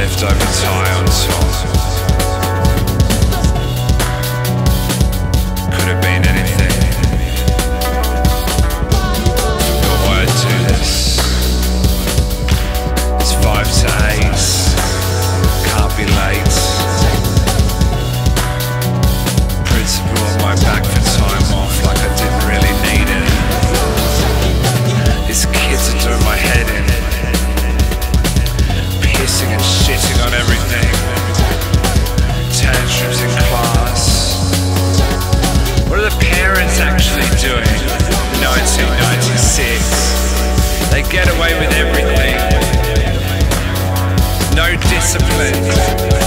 leftover tie on top. Could have been anything. Your word to this. It's 5 to 8. Can't be late. Principle on my back for time off, like I didn't really need it. These kids are doing my head in. Pissing and shitting on everything. Tantrums in class. What are the parents actually doing in 1996? They get away with everything. No discipline.